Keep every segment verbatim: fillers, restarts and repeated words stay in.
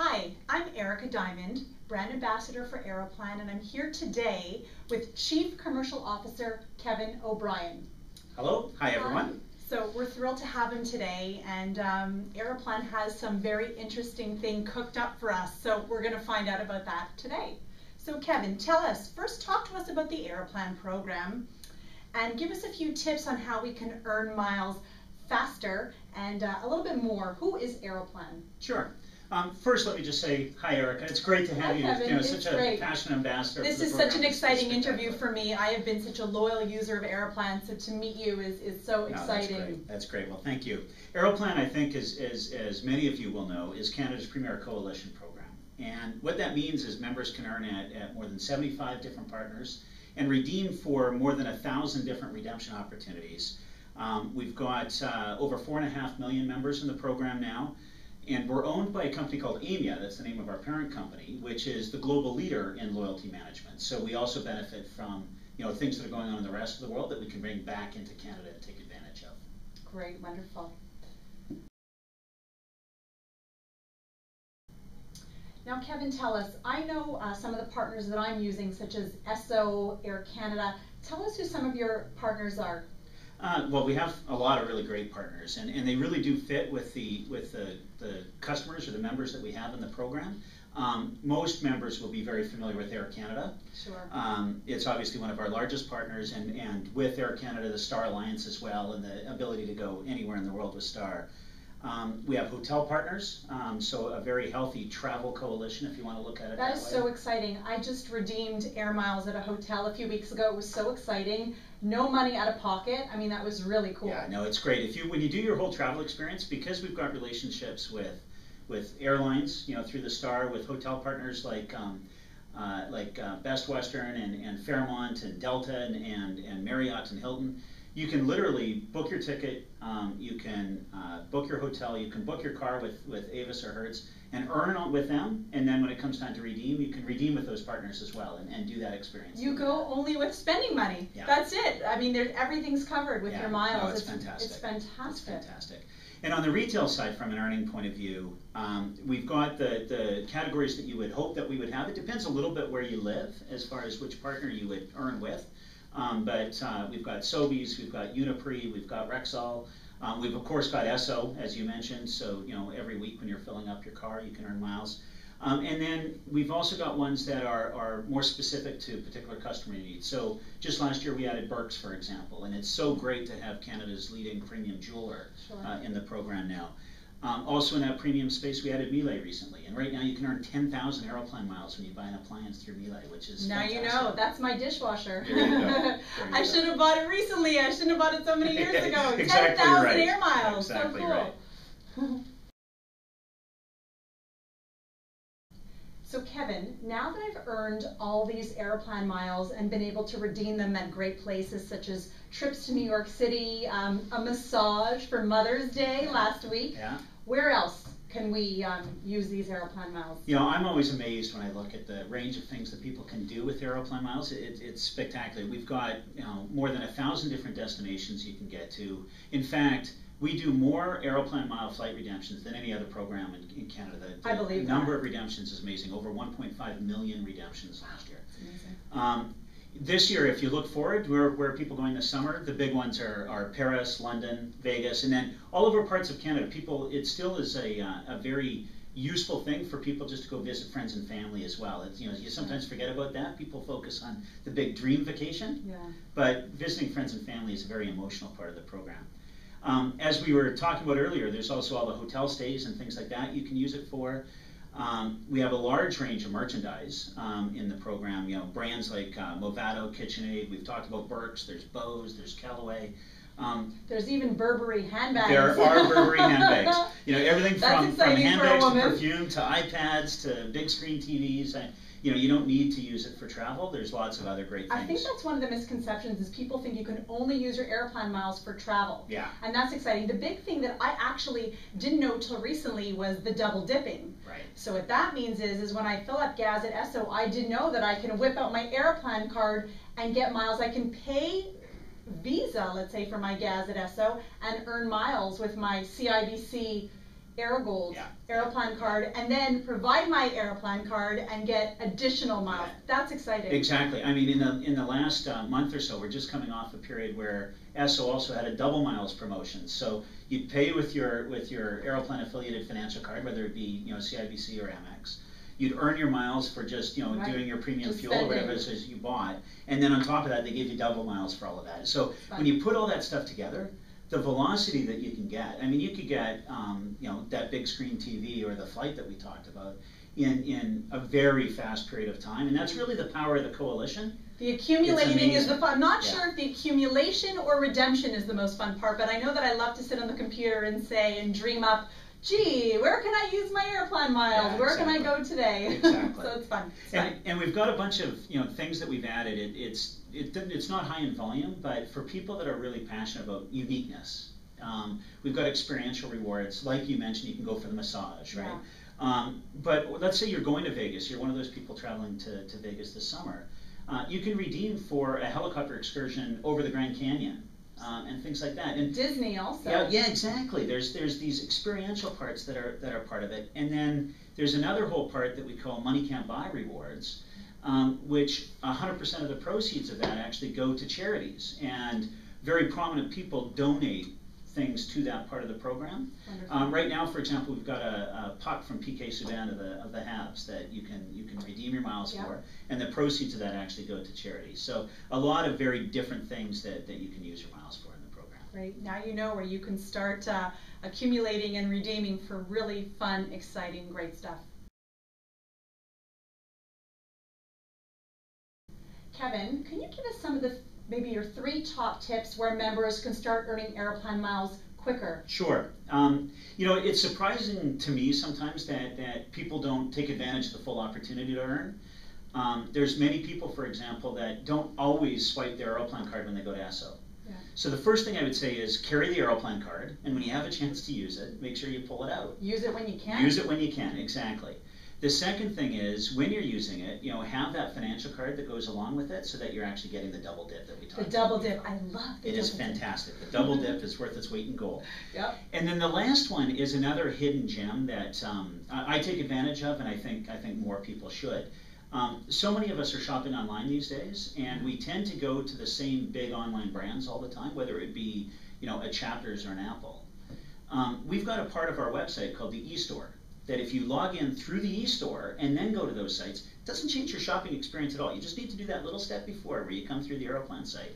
Hi, I'm Erica Diamond, brand ambassador for Aeroplan, and I'm here today with Chief Commercial Officer Kevin O'Brien. Hello. Hi, everyone. Um, so we're thrilled to have him today, and um, Aeroplan has some very interesting thing cooked up for us, so we're going to find out about that today. So Kevin, tell us, first talk to us about the Aeroplan program, and give us a few tips on how we can earn miles faster and uh, a little bit more. Who is Aeroplan? Sure. Um, first, let me just say hi, Erica. It's great to have hi, you. Kevin. You know, such great. a passionate ambassador. This is program. such an exciting interview for me. I have been such a loyal user of Aeroplan, so to meet you is, is so no, exciting. That's great. that's great. Well, thank you. Aeroplan, I think, is, is, as many of you will know, is Canada's premier coalition program. And what that means is members can earn at, at more than seventy-five different partners and redeem for more than one thousand different redemption opportunities. Um, we've got uh, over four point five million members in the program now. And we're owned by a company called Aimia, that's the name of our parent company, which is the global leader in loyalty management. So we also benefit from, you know, things that are going on in the rest of the world that we can bring back into Canada and take advantage of. Great, wonderful. Now, Kevin, tell us, I know uh, some of the partners that I'm using, such as Esso, Air Canada. Tell us who some of your partners are. Uh, well, we have a lot of really great partners, and, and they really do fit with the with the, the customers or the members that we have in the program. Um, most members will be very familiar with Air Canada. Sure. Um, it's obviously one of our largest partners, and, and with Air Canada, the Star Alliance as well, and the ability to go anywhere in the world with Star. Um, we have hotel partners, um, so a very healthy travel coalition, if you want to look at it that way. That is so exciting. I just redeemed air miles at a hotel a few weeks ago. It was so exciting. No money out of pocket. I mean, that was really cool. Yeah, no, it's great. If you when you do your whole travel experience, because we've got relationships with with airlines, you know, through the Star, with hotel partners like um, uh, like uh, Best Western and, and Fairmont and Delta and, and and Marriott and Hilton. You can literally book your ticket, um, you can uh, book your hotel, you can book your car with, with Avis or Hertz and earn with them, and then when it comes time to redeem, you can redeem with those partners as well and, and do that experience. You go only with spending money. Yeah. That's it. I mean, everything's covered with yeah. your miles. No, it's, it's fantastic. It's fantastic. It's fantastic. And on the retail side, from an earning point of view, um, we've got the, the categories that you would hope that we would have. It depends a little bit where you live as far as which partner you would earn with. Um, but uh, we've got Sobeys, we've got Uniprix, we've got Rexall, um, we've of course got Esso, as you mentioned, so you know every week when you're filling up your car you can earn miles. Um, and then we've also got ones that are, are more specific to particular customer needs. So just last year we added Birks, for example, and it's so great to have Canada's leading premium jeweler sure. uh, in the program now. Um, also in that premium space, we added Miele recently, and right now you can earn ten thousand Aeroplan miles when you buy an appliance through Miele, which is Now fantastic. You know, that's my dishwasher. There you go. There you I go. should have bought it recently. I shouldn't have bought it so many years ago. exactly ten thousand right. air miles. Exactly so cool. Right. So Kevin, now that I've earned all these Aeroplan miles and been able to redeem them at great places such as trips to New York City, um, a massage for Mother's Day yeah. last week, yeah. where else can we um, use these Aeroplan miles? You know, I'm always amazed when I look at the range of things that people can do with Aeroplan miles. It, it's spectacular. We've got you know, more than a thousand different destinations you can get to. In fact, we do more Aeroplan mile flight redemptions than any other program in, in Canada. The I believe that. number of redemptions is amazing, over one point five million redemptions last year. That's amazing. Um, this year, if you look forward, where, where are people going this summer? The big ones are, are Paris, London, Vegas, and then all over parts of Canada. People, it still is a, uh, a very useful thing for people just to go visit friends and family as well. It's, you know, you sometimes forget about that. People focus on the big dream vacation, yeah. but visiting friends and family is a very emotional part of the program. Um, as we were talking about earlier, there's also all the hotel stays and things like that you can use it for. Um, we have a large range of merchandise um, in the program, you know, brands like uh, Movado, KitchenAid, we've talked about Birks, there's Bose, there's Callaway. Um, there's even Burberry handbags. There are Burberry handbags. You know, everything from, from handbags to perfume to iPads to big screen T Vs. I, You know, you don't need to use it for travel. There's lots of other great things. I think that's one of the misconceptions is people think you can only use your Aeroplan miles for travel. Yeah. And that's exciting. The big thing that I actually didn't know till recently was the double dipping. Right. So what that means is, is when I fill up gas at Esso, I didn't know that I can whip out my Aeroplan card and get miles. I can pay Visa, let's say, for my gas at Esso and earn miles with my C I B C Aerogold yeah. Aeroplan card, and then provide my Aeroplan card and get additional miles. That's exciting. Exactly. I mean, in the in the last uh, month or so, we're just coming off a period where Esso also had a double miles promotion. So you'd pay with your with your Aeroplan affiliated financial card, whether it be you know C I B C or Amex. You'd earn your miles for just you know right. doing your premium just fuel spending. Or whatever it is you bought, and then on top of that, they give you double miles for all of that. So when you put all that stuff together, the velocity that you can get. I mean, you could get um, you know that big screen T V or the flight that we talked about in in a very fast period of time, and that's really the power of the coalition. The accumulating is the fun. I'm not yeah. sure if the accumulation or redemption is the most fun part, but I know that I love to sit on the computer and say and dream up. Gee, where can I use my Aeroplan miles? Yeah, where exactly. can I go today? Exactly. So it's fun. It's and, fun. And we've got a bunch of you know things that we've added. It, it's it, it's not high in volume, but for people that are really passionate about uniqueness, um, we've got experiential rewards. Like you mentioned, you can go for the massage, right? Yeah. Um, but let's say you're going to Vegas. You're one of those people traveling to, to Vegas this summer. Uh, you can redeem for a helicopter excursion over the Grand Canyon. Um, and things like that, and Disney also. Yeah, yeah, exactly. There's there's these experiential parts that are that are part of it, and then there's another whole part that we call money can't buy rewards, um, which one hundred percent of the proceeds of that actually go to charities, and very prominent people donate things to that part of the program. Um, right now, for example, we've got a, a puck from P K. Subban of the of the Habs that you can you can redeem your miles yeah. for, and the proceeds of that actually go to charity. So a lot of very different things that, that you can use your miles for in the program. Right now, you know where you can start uh, accumulating and redeeming for really fun, exciting, great stuff. Kevin, can you give us some of the maybe your three top tips where members can start earning Aeroplan miles quicker? Sure. Um, you know, it's surprising to me sometimes that, that people don't take advantage of the full opportunity to earn. Um, there's many people, for example, that don't always swipe their Aeroplan card when they go to Esso. Yeah. So the first thing I would say is carry the Aeroplan card, and when you have a chance to use it, make sure you pull it out. Use it when you can. Use it when you can, exactly. The second thing is, when you're using it, you know, have that financial card that goes along with it so that you're actually getting the double dip that we talked about. The double dip, I love the double dip. It is fantastic. The double dip is worth its weight in gold. Yep. And then the last one is another hidden gem that um, I, I take advantage of, and I think, I think more people should. Um, so many of us are shopping online these days, and we tend to go to the same big online brands all the time, whether it be, you know, a Chapters or an Apple. Um, we've got a part of our website called the eStore. That if you log in through the eStore and then go to those sites, it doesn't change your shopping experience at all. You just need to do that little step before where you come through the Aeroplan site.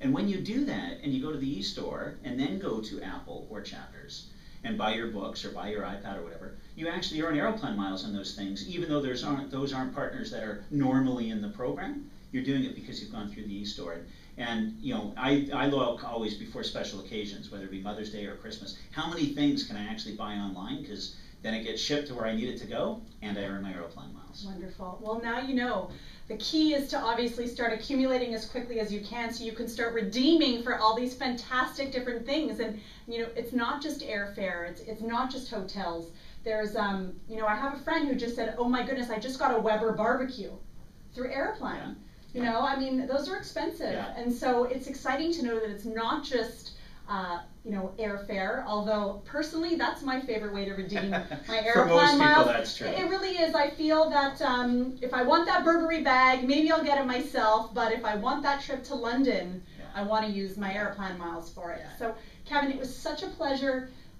And when you do that and you go to the eStore and then go to Apple or Chapters and buy your books or buy your iPad or whatever, you actually earn Aeroplan miles on those things, even though there's aren't, those aren't partners that are normally in the program. You're doing it because you've gone through the eStore. And you know, I, I look always before special occasions, whether it be Mother's Day or Christmas, how many things can I actually buy online? Because then it gets shipped to where I need it to go, and I earn my Aeroplan miles. Wonderful. Well, now you know. The key is to obviously start accumulating as quickly as you can so you can start redeeming for all these fantastic different things. And, you know, it's not just airfare. It's, it's not just hotels. There's, um, you know, I have a friend who just said, oh, my goodness, I just got a Weber barbecue through Aeroplan. Yeah. You yeah. know, I mean, those are expensive. Yeah. And so it's exciting to know that it's not just Uh, you know, airfare, although personally that's my favorite way to redeem my Aeroplan for most people, miles. That's true. It really is. I feel that um, if I want that Burberry bag, maybe I'll get it myself, but if I want that trip to London, yeah. I want to use my Aeroplan miles for it. Yeah. So, Kevin, it was such a pleasure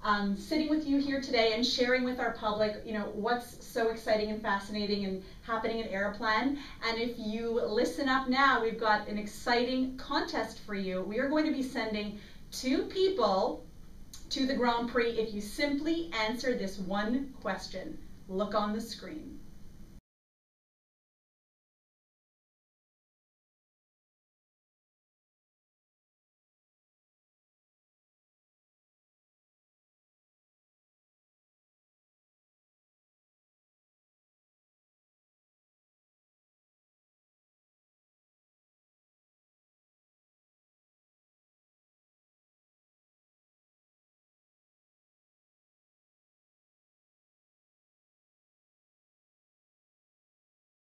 um, sitting with you here today and sharing with our public, you know, what's so exciting and fascinating and happening at Aeroplan. And if you listen up now, we've got an exciting contest for you. We are going to be sending two people to the Grand Prix if you simply answer this one question. Look on the screen.